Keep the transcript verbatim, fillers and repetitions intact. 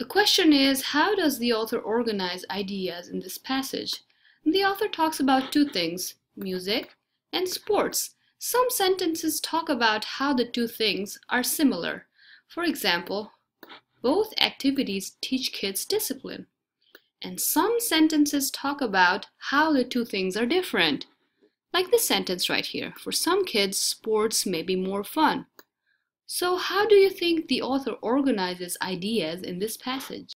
The question is, how does the author organize ideas in this passage? The author talks about two things, music and sports. Some sentences talk about how the two things are similar. For example, both activities teach kids discipline. And some sentences talk about how the two things are different. Like this sentence right here, for some kids, sports may be more fun. So how do you think the author organizes ideas in this passage?